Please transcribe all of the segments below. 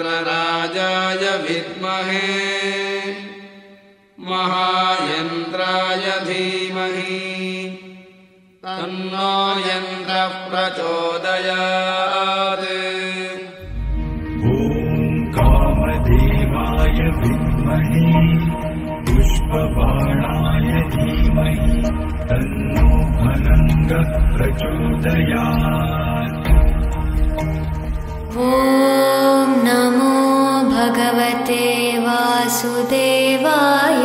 यंत्रराजाय विद्महे महायंत्राय धीमहि तन्नो यंत्रः प्रचोदयात्। ॐ कामदेवाय विद्महे पुष्पबाणाय धीमहि तन्नो धनंजयः प्रचोदयात्। ॐ नमो भगवते वासुदेवाय।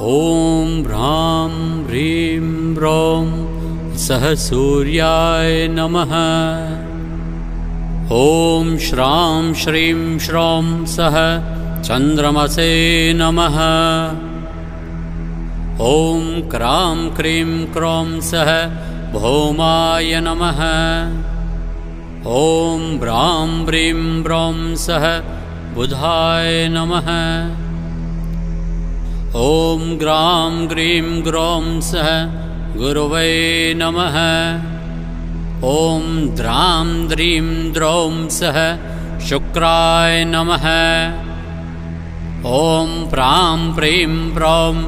ॐ ह्रां ह्रीं ह्रौं सः सूर्याय नमः। ॐ श्रां श्रीं श्रौं सः चन्द्रमसे नमः। ॐ क्रां क्रीं क्रौं सः भौमाय नमः। ॐ ब्रां ब्रीं ब्रौं सः बुधाय नमः। ॐ ग्रां ग्रीं ग्रौं सः गुरुवे नमः। ॐ द्रां द्रीं द्रौं सः शुक्राय नमः। ॐ प्रां प्रीं प्रौं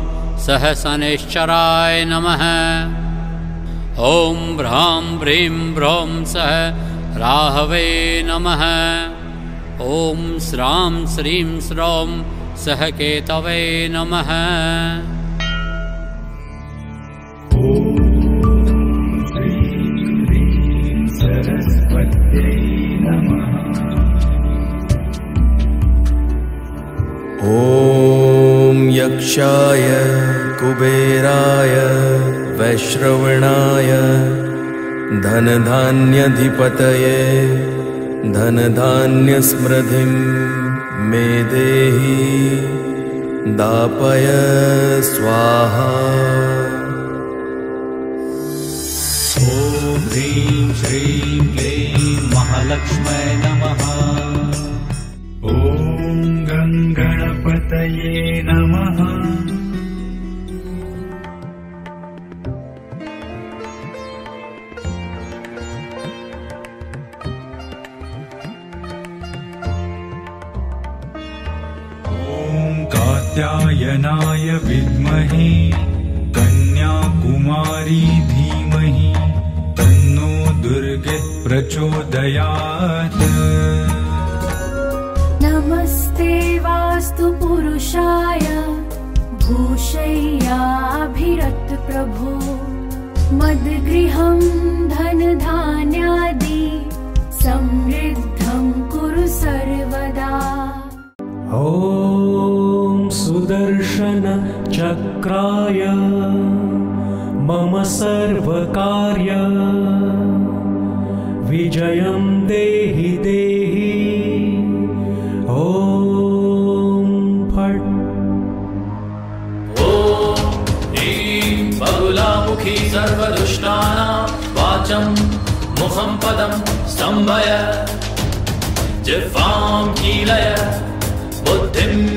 सः शनैश्चराय नमः। ॐ भ्रां भ्रीं भ्रौं सः राहवे नमः। ॐ श्रां श्रीं श्रौं सः केतवे नमः। ॐ श्रीं ह्रीं सरस्वत्यै नमः। ॐ यक्षाय कुबेराय वैश्रवणाय धनधान्यधिपतये धनधान्यस्मृधिं मे देहि दापय स्वाहा। ॐ ह्रीं श्रीं क्लीं महालक्ष्म्यै नमः। ॐ गणपतये नमः। कात्यायनाय विद्महे कन्याकुमारी धीमहि तन्नो दुर्गे प्रचोदयात्। नमस्ते वास्तु पुरुषाय भूषय्याभिरत प्रभो मद्गृहं धनधान्यादि समृद्धं कुरु सर्वदा। ॐ सुदर्शन चक्राय मम सर्वकार्य विजयं देहि देहि। ॐ फट्। ॐ ह्रीं बगुलामुखी सर्वदुष्टानां वाचं मुखं पदं स्तम्भय जिह्वां कीलय बुद्धिं